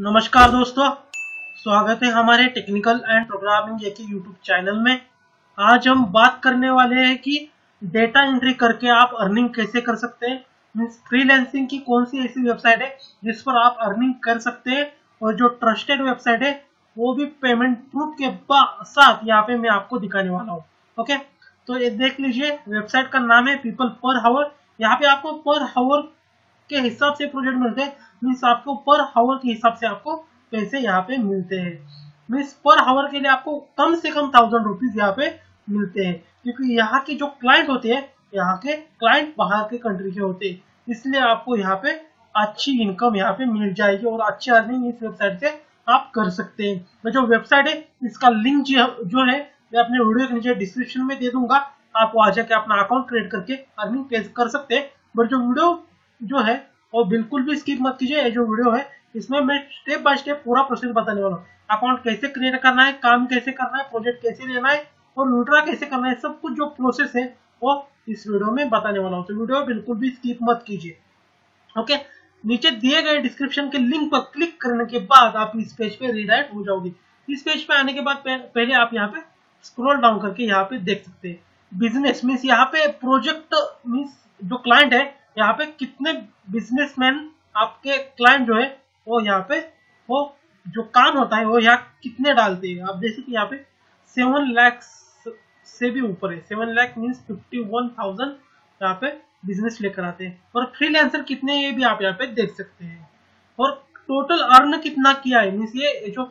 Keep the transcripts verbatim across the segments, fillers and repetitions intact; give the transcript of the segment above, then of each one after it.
नमस्कार दोस्तों, स्वागत है हमारे टेक्निकल एंड प्रोग्रामिंग एक यूट्यूब चैनल में। आज हम बात करने वाले हैं कि डेटा एंट्री करके आप अर्निंग कैसे कर सकते हैं, मीन्स फ्रीलांसिंग की कौन सी ऐसी वेबसाइट है जिस पर आप अर्निंग कर सकते हैं और जो ट्रस्टेड वेबसाइट है वो भी पेमेंट प्रूफ के साथ यहाँ पे मैं आपको दिखाने वाला हूँ। ओके, तो ये देख लीजिए, वेबसाइट का नाम है पीपल पर हावर। यहाँ पे आपको पर हावर के हिसाब से प्रोजेक्ट मिलते हैं, मीन्स आपको पर हावर के हिसाब से आपको पैसे यहाँ पे मिलते हैं। मीन्स पर हावर के लिए आपको कम से कम थाउजेंड रुपीज यहाँ पे मिलते हैं, क्योंकि यहाँ के जो क्लाइंट होते हैं, यहाँ के क्लाइंट बाहर के कंट्री के होते हैं, इसलिए आपको यहाँ पे अच्छी इनकम यहाँ पे मिल जाएगी और अच्छी अर्निंग इस वेबसाइट से आप कर सकते हैं। तो जो वेबसाइट है इसका लिंक जो है मैं अपने वीडियो के नीचे डिस्क्रिप्शन में दे दूंगा, आप वहां जाके अपना अकाउंट क्रिएट करके अर्निंग कर सकते हैं। बट जो वीडियो जो है और बिल्कुल भी स्किप मत कीजिए, ये जो वीडियो है इसमें मैं स्टेप बाय स्टेप पूरा प्रोसेस बताने वाला हूँ। अकाउंट कैसे क्रिएट करना है, काम कैसे करना है, प्रोजेक्ट कैसे लेना है और विड्रॉ कैसे करना है, सब कुछ जो प्रोसेस है वो इस वीडियो में बताने वाला हूँ। तो वीडियो बिल्कुल भी स्किप मत कीजिए। ओके, नीचे दिए गए डिस्क्रिप्शन के लिंक पर क्लिक करने के बाद आप इस पेज पे रीडायरेक्ट हो जाओगे। इस पेज पे आने के बाद पहले आप यहाँ पे स्क्रॉल डाउन करके यहाँ पे देख सकते हैं बिजनेस, मीन्स यहाँ पे प्रोजेक्ट मीन्स जो क्लाइंट है, यहाँ पे कितने बिजनेसमैन आपके क्लाइंट जो है वो यहाँ पे वो जो काम होता है वो यहाँ कितने डालते हैं। आप जैसे कि यहाँ पे सेवन लाख से भी ऊपर है, seven lakh means fifty one thousand यहाँ पे बिजनेस लेकर आते हैं और फ्रीलांसर कितने ये भी आप यहाँ पे देख सकते हैं। और टोटल अर्न कितना किया है, मीन्स ये जो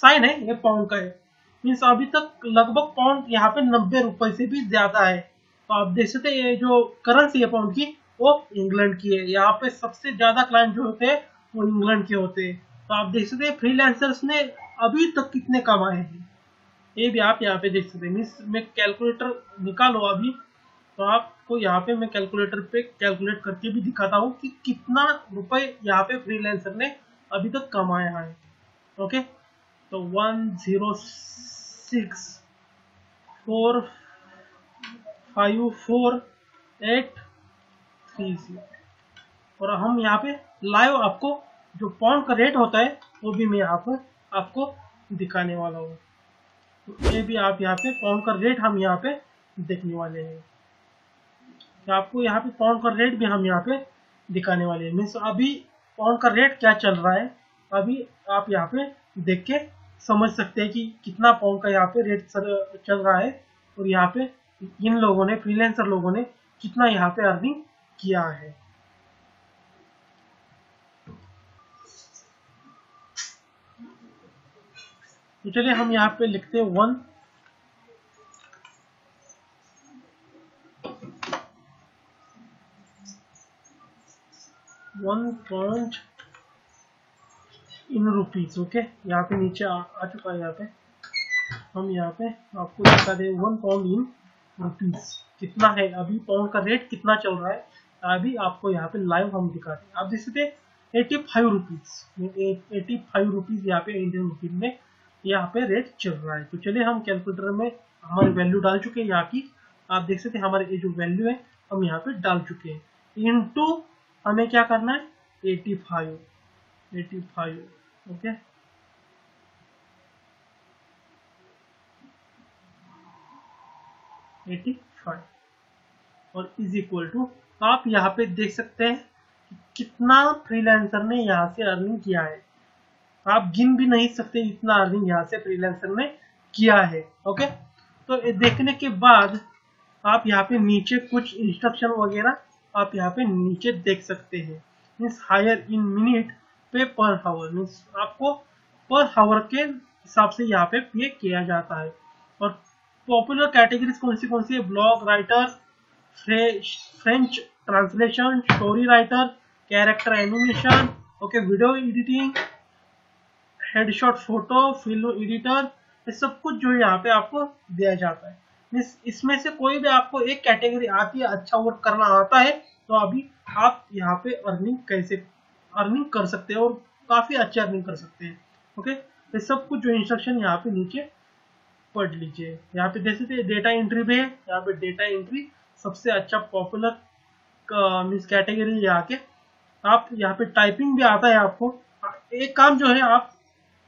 साइन है ये पाउंड का है, मीन्स अभी तक लगभग पाउंड यहाँ पे नब्बे रुपए से भी ज्यादा है। तो आप देख सकते ये जो करेंसी है पाउंड की वो इंग्लैंड की है। यहाँ पे सबसे ज्यादा क्लाइंट जो होते हैं वो इंग्लैंड के होते हैं। तो आप देख सकते हैं फ्रीलांसर्स ने अभी तक कितने कमाए हैं, ये भी आप यहाँ पे देख सकते हैं। मीन्स मैं कैलकुलेटर निकालो अभी, तो आपको यहाँ पे मैं कैलकुलेटर पे कैलकुलेट करके भी दिखाता हूँ कि कितना रुपए यहाँ पे फ्रीलांसर ने अभी तक कमाया है। ओके, तो one zero six four five four eight three zero, और हम यहाँ पे लाइव आपको जो पाउंड का रेट होता है वो भी मैं यहाँ पर आपको दिखाने वाला हूँ। तो ये भी आप यहाँ पे पाउंड का रेट हम यहाँ पे देखने वाले हैं। तो आपको यहाँ पे पाउंड का रेट भी हम यहाँ पे दिखाने वाले हैं, मीन्स अभी पाउंड का रेट क्या चल रहा है अभी आप यहाँ पे देख के समझ सकते हैं कि कितना पाउंड का यहाँ पे रेट चल रहा है और यहाँ पे इन लोगों ने फ्रीलांसर लोगों ने कितना यहाँ पे अर्निंग किया है। तो चलिए हम यहाँ पे लिखते हैं one, one point in rupees. Okay, यहाँ पे नीचे आ, आ चुका है। यहाँ पे हम यहाँ पे आपको दिखा दे वन पाउंड इन रुपीज कितना है अभी, पाउंड का रेट कितना चल रहा है अभी आपको यहाँ पे लाइव हम दिखा रहे हैं। आप देख सकते हैं eighty five rupees eighty five rupees यहाँ पे इंडियन रुपीज में यहाँ पे रेट चल रहा है। तो चलिए हम कैलकुलेटर में हमारी वैल्यू डाल चुके हैं यहाँ की, आप देख सकते हैं हमारे ये जो वैल्यू है हम यहाँ पे डाल चुके हैं। इन टू हमें क्या करना है, eighty five eighty five okay, eighty five और इज इक्वल टू। आप यहाँ पे देख सकते हैं कि कितना फ्रीलांसर ने यहाँ से अर्निंग किया है, आप गिन भी नहीं सकते इतना अर्निंग यहाँ से फ्रीलांसर ने किया है। ओके, तो देखने के बाद आप यहाँ पे नीचे कुछ इंस्ट्रक्शन वगैरह आप यहाँ पे नीचे देख सकते हैं। मीन्स हायर इन मिनट पे पर हावर, मीन्स आपको पर हावर के हिसाब से यहाँ पे पे किया जाता है। और पॉपुलर कैटेगरीज कौन सी कौन सी है, blog writer, French translation, story writer, character animation, okay video editing, headshot photo, film editor, ये सब कुछ जो है यहाँ पे आपको दिया जाता है। मीन्स इसमें से कोई भी आपको एक कैटेगरी आती है, अच्छा वर्क करना आता है तो अभी आप यहाँ पे अर्निंग कैसे अर्निंग कर सकते हैं और काफी अच्छी अर्निंग कर सकते हैं। ओके, ये सब कुछ जो इंस्ट्रक्शन यहाँ पे नीचे पढ़ लीजिए। यहाँ पे जैसे डेटा एंट्री भी है, यहाँ पे डेटा एंट्री सबसे अच्छा पॉपुलर मीन्स कैटेगरी है यहाँ के। आप यहाँ पे टाइपिंग भी आता है आपको, एक काम जो है आप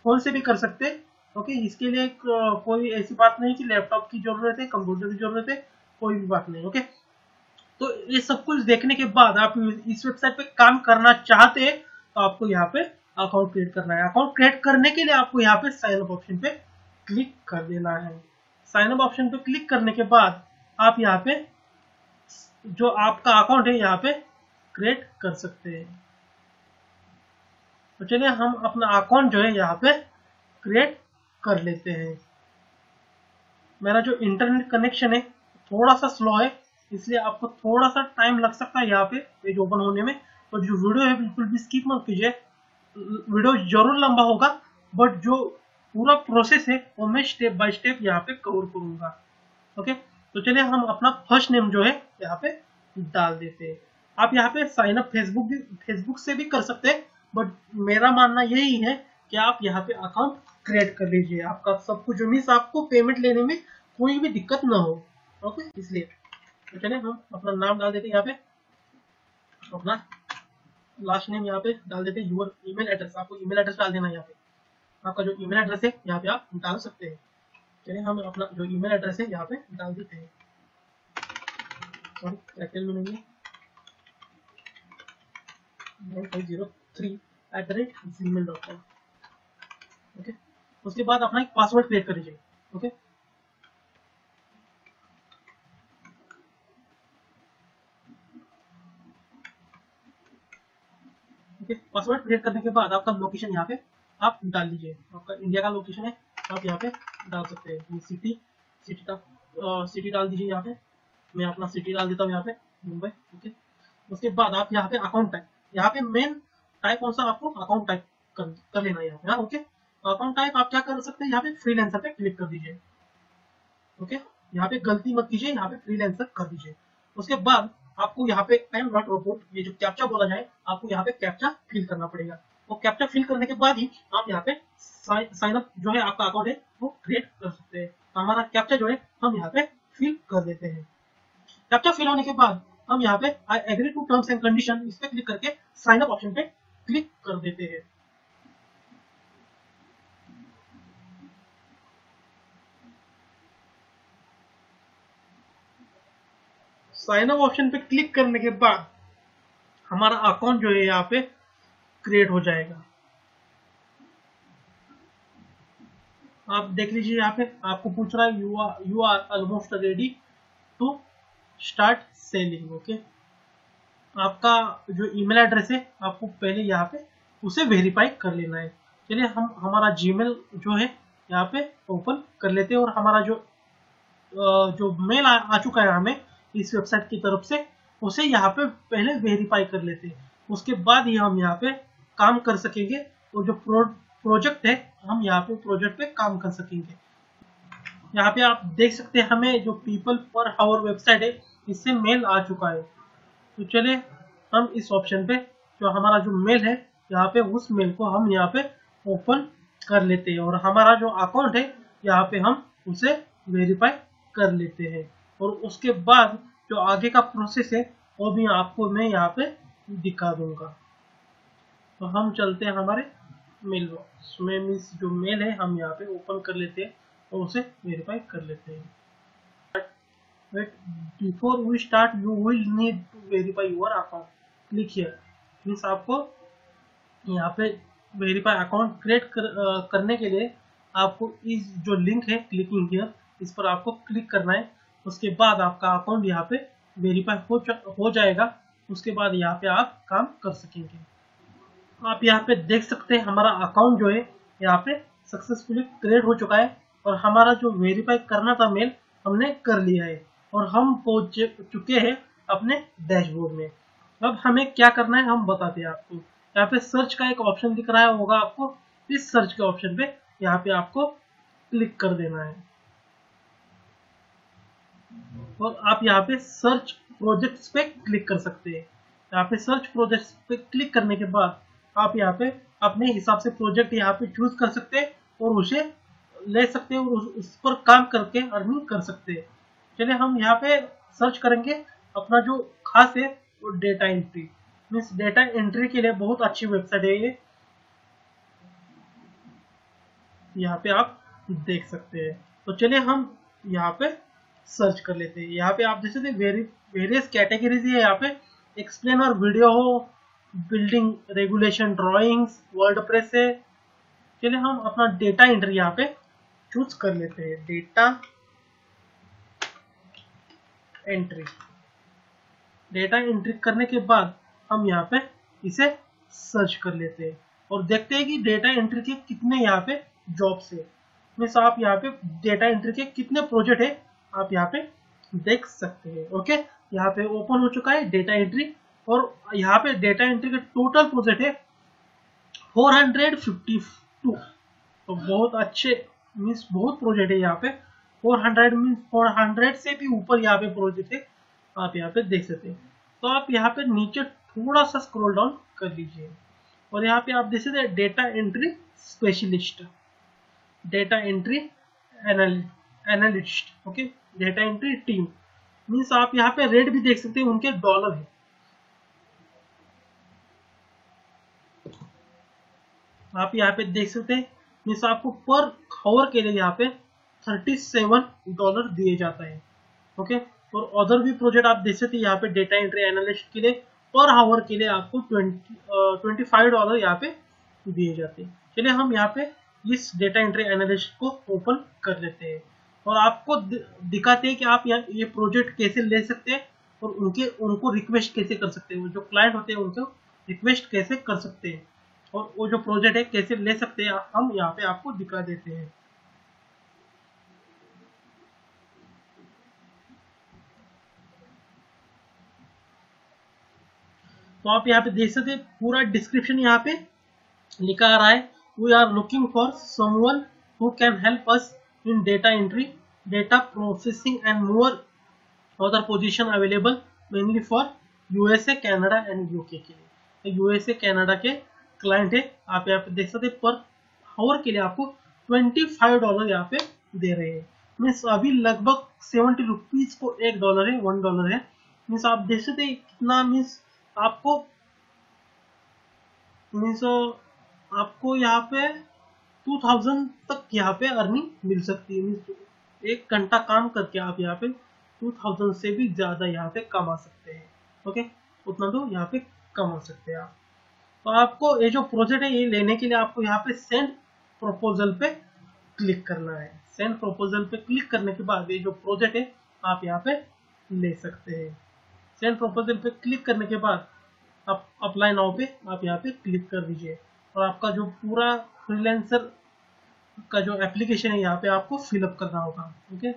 फोन से भी कर सकते हैं। ओके, इसके लिए कोई ऐसी बात नहीं कि लैपटॉप की जरूरत है, कंप्यूटर की जरूरत है, कोई भी बात नहीं। ओके, तो ये सब कुछ देखने के बाद आप इस वेबसाइट पे काम करना चाहते हैं तो आपको यहाँ पे अकाउंट क्रिएट करना है। अकाउंट क्रिएट करने के लिए आपको यहाँ पे साइन अप ऑप्शन पे क्लिक कर देना है। साइन अप ऑप्शन पे क्लिक करने के बाद आप यहाँ पे जो आपका अकाउंट है यहाँ पे क्रिएट कर सकते हैं। तो चलिए हम अपना अकाउंट जो है यहाँ पे क्रिएट कर लेते हैं। मेरा जो इंटरनेट कनेक्शन है थोड़ा सा स्लो है, इसलिए आपको थोड़ा सा टाइम लग सकता है यहाँ पे पेज ओपन होने में। तो जो वीडियो है बिल्कुल भी स्किप मत कीजिए, वीडियो जरूर लंबा होगा बट जो पूरा प्रोसेस है वो मैं स्टेप बाय स्टेप यहाँ पे कवर करूंगा। ओके, तो चलिए हम अपना फर्स्ट नेम जो है यहाँ पे डाल देते हैं। आप यहाँ पे साइन अप फेसबुक भी फेसबुक से भी कर सकते हैं बट मेरा मानना यही है कि आप यहाँ पे अकाउंट क्रिएट कर लीजिए, आपका सब कुछ मींस आपको पेमेंट लेने में कोई भी दिक्कत ना हो। ओके, इसलिए तो चलिए हम अपना नाम डाल देते हैं यहाँ पे, अपना लास्ट नेम यहाँ पे डाल देते हैं। यूर ईमेल एड्रेस, आपको ईमेल एड्रेस डाल देना है यहाँ पे, आपका जो ईमेल एड्रेस है यहाँ पे आप डाल सकते हैं। चलिए हम अपना जो ईमेल एड्रेस है यहाँ पे डाल देते हैं। Nine five zero three eight the rate Gmail dot com. Okay, उसके बाद अपना एक पासवर्ड क्रिएट कर लीजिए। ओके, पासवर्ड क्रिएट करने के बाद आपका लोकेशन यहाँ पे आप डाल लीजिए। आपका इंडिया का लोकेशन है आप यहाँ पे डाल सकते हैं। सिटी सिटी का सिटी डाल दीजिए यहाँ पे, मैं अपना सिटी डाल देता हूँ यहाँ पे मुंबई। ओके, उसके बाद आप यहाँ पे अकाउंट टाइप, यहाँ पे मेन टाइप कौन सा आपको अकाउंट टाइप कर, कर लेना है यहाँ पे। ओके, अकाउंट टाइप आप क्या कर सकते हैं यहाँ पे फ्रीलांसर पे क्लिक कर दीजिए। ओके, यहाँ पे गलती मत कीजिए, यहाँ पे फ्रीलांसर कर दीजिए। उसके बाद आपको यहाँ पे टाइम डॉट रिपोर्ट ये जो कैप्चा बोला जाए आपको यहाँ पे कैप्चा फिल करना पड़ेगा। वो कैप्चा फिल करने के बाद ही आप यहाँ पे साइन अप जो है आपका अकाउंट है वो क्रिएट कर सकते हैं। हमारा कैप्चा जो है हम यहाँ पे फिल कर देते हैं। कैप्चा फिल होने के बाद हम यहाँ पे I agree to terms and condition इस पे क्लिक करके साइन अप ऑप्शन पे क्लिक कर देते हैं। साइन अप ऑप्शन पे क्लिक करने के बाद हमारा अकाउंट जो है यहाँ पे क्रिएट हो जाएगा। आप देख लीजिए यहाँ पे आपको पूछ रहा है you are you are almost ready to start selling. Okay, आपका जो ईमेल एड्रेस है आपको पहले यहाँ पे उसे वेरीफाई कर लेना है। चलिए हम हमारा जीमेल जो है यहाँ पे ओपन कर लेते हैं और हमारा जो जो मेल आ, आ चुका है हमें इस वेबसाइट की तरफ से उसे यहाँ पे पहले वेरीफाई कर लेते हैं। उसके बाद ही हम यहाँ पे काम कर सकेंगे और जो प्रो, प्रोजेक्ट है हम यहाँ पे प्रोजेक्ट पे काम कर सकेंगे। यहाँ पे आप देख सकते हैं हमें जो पीपल पर हावर वेबसाइट है इससे मेल आ चुका है। तो चले हम इस ऑप्शन पे जो हमारा जो मेल है यहाँ पे उस मेल को हम यहाँ पे ओपन कर लेते हैं और हमारा जो अकाउंट है यहाँ पे हम उसे वेरीफाई कर लेते हैं। और उसके बाद जो आगे का प्रोसेस है वो भी आपको मैं यहाँ पे दिखा दूंगा। तो हम चलते हैं हमारे मेल बॉक्स में, मींस जो मेल है हम यहाँ पे ओपन कर लेते हैं और उसे वेरीफाई कर लेते हैं। Wait, before we start you will need to verify your account, click here. Means आपको यहाँ पे वेरीफाई अकाउंट क्रिएट कर, करने के लिए आपको इस जो लिंक है क्लिकिंग हियर इस पर आपको क्लिक करना है। उसके बाद आपका अकाउंट यहाँ पे वेरीफाई हो हो जाएगा। उसके बाद यहाँ पे आप काम कर सकेंगे। आप यहाँ पे देख सकते हैं हमारा अकाउंट जो है यहाँ पे सक्सेसफुली क्रिएट हो चुका है और हमारा जो वेरीफाई करना था मेल हमने कर लिया है और हम पहुंच चुके हैं अपने डैशबोर्ड में। अब हमें क्या करना है हम बताते हैं आपको। यहाँ पे सर्च का एक ऑप्शन दिख रहा होगा आपको, इस सर्च के ऑप्शन पे यहाँ पे आपको क्लिक कर देना है और आप यहाँ पे सर्च प्रोजेक्ट्स पे क्लिक कर सकते हैं। यहाँ पे सर्च प्रोजेक्ट्स पे क्लिक करने के बाद आप यहाँ पे अपने हिसाब से प्रोजेक्ट यहाँ पे चूज कर सकते हैं और उसे ले सकते हैं और उस पर काम करके अर्निंग कर सकते हैं। चलिए हम यहाँ पे सर्च करेंगे अपना जो खास है वो data entry, means data entry के लिए बहुत अच्छी वेबसाइट है ये। यहाँ पे आप देख सकते हैं। तो चलिए हम यहाँ पे सर्च कर लेते हैं। यहाँ पे आप देख सकते हैं वेरियस कैटेगरीज है यहाँ पे, एक्सप्लेन और वीडियो हो, बिल्डिंग रेगुलेशन, ड्राइंग्स, वर्डप्रेस है। चलिए हम अपना डेटा एंट्री यहाँ पे चूज कर लेते हैं, डेटा एंट्री। डेटा एंट्री करने के बाद हम यहाँ पे इसे सर्च कर लेते हैं और देखते हैं कि डेटा एंट्री के कितने यहाँ पे जॉब्स है। मीन्स आप यहाँ पे डेटा एंट्री के कितने प्रोजेक्ट है आप यहाँ पे देख सकते हैं। ओके, यहाँ पे ओपन हो चुका है डेटा एंट्री और यहाँ पे डेटा एंट्री के टोटल प्रोजेक्ट है फोर हंड्रेड फिफ्टी टू। तो बहुत अच्छे मीन्स बहुत प्रोजेक्ट है यहाँ पे, four hundred means four hundred से भी ऊपर यहाँ पे प्रोजेक्ट है, आप यहाँ पे देख सकते हैं। तो आप यहाँ पे नीचे थोड़ा सा स्क्रॉल डाउन कर लीजिए और यहाँ पे आप देख सकते हैं data entry specialist, data entry analyst, okay, data entry team. Means आप यहाँ पे रेट भी देख सकते हैं, उनके डॉलर है। आप यहाँ पे देख सकते हैं मीन्स आपको पर आवर के लिए यहाँ पे सैंतीस डॉलर दिए जाता है। ओके, और अदर भी प्रोजेक्ट आप देख सकते हैं यहाँ पे डेटा एंट्री एनालिस्ट के लिए पर आवर के लिए आपको ट्वेंटी फाइव डॉलर यहाँ पे दिए जाते हैं। चलिए हम यहाँ पे इस डेटा एंट्री एनालिस्ट को ओपन कर लेते हैं और आपको दिखाते हैं कि आप यहाँ ये प्रोजेक्ट कैसे ले सकते हैं और उनके उनको रिक्वेस्ट कैसे कर सकते हैं, जो क्लाइंट होते हैं उनको रिक्वेस्ट कैसे कर सकते हैं और वो जो प्रोजेक्ट है कैसे ले सकते हैं, हम यहाँ पे आपको दिखा देते हैं। तो आप यहाँ पे देख सकते हैं पूरा डिस्क्रिप्शन यहाँ पे लिखा आ रहा है, we are looking for someone who can help us in data entry, data processing and more other position available mainly for USA, Canada and UK के लिए। यूएसए कनाडा के क्लाइंट है। आप यहाँ पे देख सकते हैं पर आवर के लिए आपको पच्चीस डॉलर यहाँ पे दे रहे हैं। मीन्स अभी लगभग सेवेंटी रुपीज को एक डॉलर है, वन डॉलर है। मीन्स आप देख सकते हैं कितना मीन्स आपको मीन्स आपको यहाँ पे टू थाउजेंड तक यहाँ पे अर्निंग मिल सकती है। मीन्स एक घंटा काम करके आप यहाँ पे टू थाउजेंड से भी ज्यादा यहाँ पे कमा सकते हैं। ओके, उतना तो यहाँ पे कमा सकते हैं आप। तो आपको ये जो प्रोजेक्ट है ये लेने के लिए आपको यहाँ पे सेंड प्रपोजल पे क्लिक करना है। सेंड प्रपोजल पे क्लिक करने के बाद ये जो प्रोजेक्ट है आप यहाँ पे ले सकते हैं। सेंड प्रपोजल पे क्लिक करने के बाद आप अप्लाई नाउ पे आप यहाँ पे क्लिक कर दीजिए और आपका जो पूरा फ्रीलांसर का जो एप्लीकेशन है यहाँ पे आपको फिलअप करना होगा। ओके, ये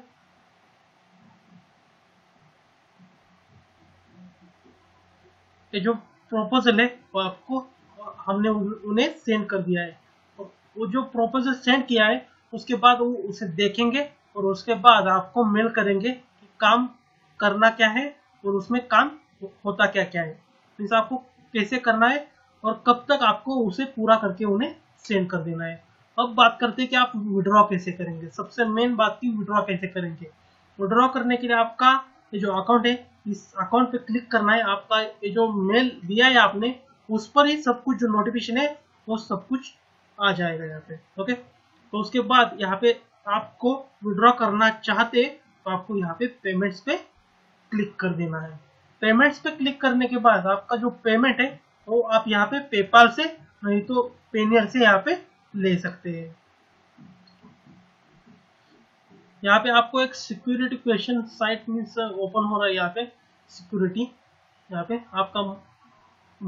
जो प्रपोजल है वो आपको हमने उन्हें सेंड कर दिया है और वो जो प्रपोजल सेंड किया है उसके बाद वो उसे देखेंगे और उसके बाद आपको मेल करेंगे कि काम करना क्या है और उसमें काम होता क्या क्या है, मीन्स आपको कैसे करना है और कब तक आपको उसे पूरा करके उन्हें सेंड कर देना है। अब बात करते हैं कि आप विड्रॉ कैसे करेंगे। सबसे मेन बात की विड्रॉ कैसे करेंगे। विड्रॉ करने के लिए आपका ये जो अकाउंट है इस अकाउंट पे क्लिक करना है। आपका ये जो मेल दिया है आपने उस पर ही सब कुछ जो नोटिफिकेशन है वो सब कुछ आ जाएगा यहाँ पे। ओके, तो उसके बाद यहाँ पे आपको विड्रॉ करना चाहते तो आपको यहाँ पे पेमेंट्स पे क्लिक कर देना है। पेमेंट्स पे क्लिक करने के बाद आपका जो पेमेंट है वो आप यहाँ पे पेपाल से नहीं तो पेनियर से यहाँ पे ले सकते हैं। यहाँ पे आपको एक security question site means open हो रहा है। यहाँ पे सिक्योरिटी, यहाँ पे आपका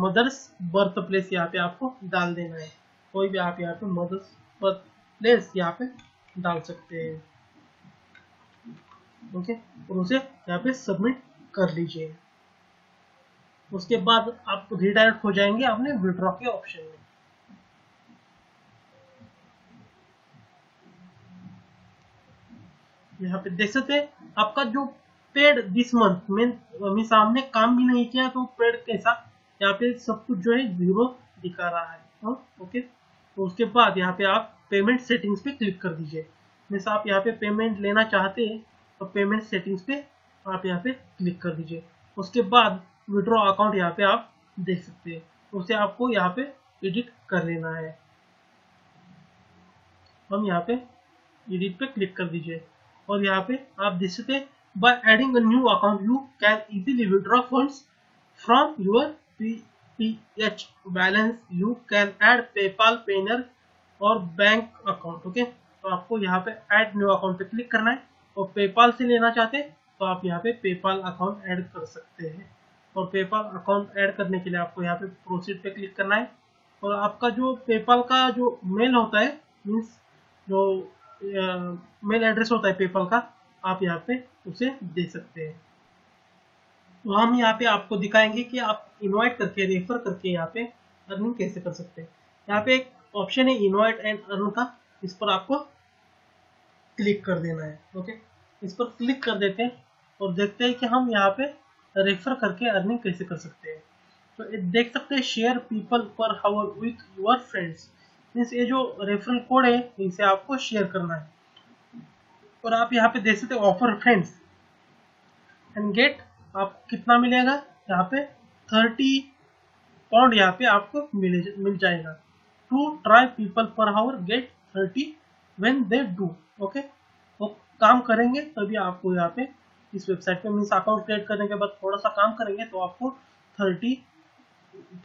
मदर्स बर्थ प्लेस यहाँ पे आपको डाल देना है। कोई भी आप यहाँ पे मदर्स बर्थ प्लेस यहाँ पे डाल सकते हैं। ओके, और उसे यहाँ पे सबमिट कर लीजिए। उसके बाद आप रिडायरेक्ट हो जाएंगे आपने विड्रॉ के ऑप्शन में। यहाँ पे देख सकते हैं आपका जो पेड दिस मंथ में मींस आपने काम भी नहीं किया तो पेड कैसा यहाँ पे सब कुछ जो है जीरो दिखा रहा है। हा? ओके, तो उसके बाद यहाँ पे आप पेमेंट सेटिंग्स पे क्लिक कर दीजिए। मीन्स आप यहाँ पे पेमेंट लेना चाहते हैं और पेमेंट सेटिंग्स पे आप यहाँ पे क्लिक कर दीजिए। उसके बाद विड्रॉ अकाउंट यहाँ पे आप देख सकते हैं, उसे आपको यहाँ पे एडिट कर लेना है। हम यहाँ पे एडिट पे क्लिक कर दीजिए और यहाँ पे आप देख सकते हैं, by adding a new account you can easily withdraw funds from your PPH balance, you can add PayPal, Payoneer और बैंक अकाउंट। ओके, तो आपको यहाँ पे ऐड न्यू अकाउंट पे क्लिक करना है और पेपाल से लेना चाहते हैं तो आप यहाँ पे पेपाल अकाउंट ऐड कर सकते हैं। और पेपाल अकाउंट ऐड करने के लिए आपको यहाँ पे प्रोसीड पे क्लिक करना है और आपका जो पेपाल का जो मेल होता है, मीन्स जो मेल एड्रेस होता है पेपाल का, आप यहाँ पे उसे दे सकते हैं। तो हम यहाँ पे आपको दिखाएंगे कि आप इनवाइट करके, रेफर करके यहाँ पे अर्निंग कैसे कर सकते हैं। यहाँ पे एक ऑप्शन है इनवाइट एंड अर्न का, इस पर आपको क्लिक कर देना है। ओके, इस पर क्लिक कर देते हैं और देखते हैं कि हम यहाँ पे रेफर करके अर्निंग कैसे कर सकते हैं। तो देख सकते हैं, share People Per Hour with your friends, means ये जो रेफरल कोड है इसे आपको शेयर करना है। और आप यहाँ पे देख सकते हैं ऑफर फ्रेंड्स एंड गेट, आपको कितना मिलेगा यहाँ पे थर्टी पाउंड यहाँ पे आपको मिले मिल जाएगा। To try People Per Hour get thirty when they do. Okay, वो काम करेंगे तभी आपको यहाँ पे इस वेबसाइट पे, मीन्स अकाउंट क्रिएट करने के बाद थोड़ा सा काम करेंगे तो आपको थर्टी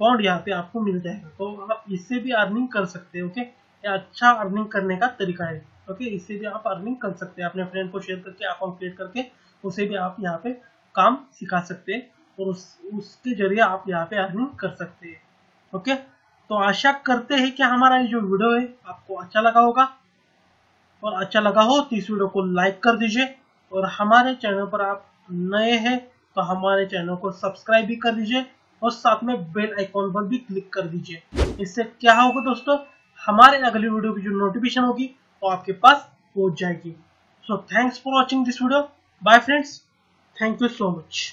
पाउंड यहाँ पे आपको मिल जाएगा। तो आप इससे भी अर्निंग कर सकते हैं। ओके, ये अच्छा अर्निंग करने का तरीका है। ओके, इससे भी आप अर्निंग कर सकते हैं, अपने फ्रेंड को शेयर करके, अकाउंट क्रिएट करके उसे भी आप यहाँ पे काम सिखा सकते हैं और उस उसके जरिए आप यहाँ पे अर्निंग कर सकते हैं। ओके, तो आशा करते हैं कि हमारा ये जो वीडियो है आपको अच्छा लगा होगा, और अच्छा लगा हो तो इस वीडियो को लाइक कर दीजिए। और हमारे चैनल पर आप नए हैं तो हमारे चैनल को सब्सक्राइब भी कर दीजिए और साथ में बेल आइकॉन पर भी क्लिक कर दीजिए। इससे क्या होगा दोस्तों, हमारे अगली वीडियो की जो नोटिफिकेशन होगी वो आपके पास पहुंच जाएगी। So thanks for watching this video, bye friends, thank you so much.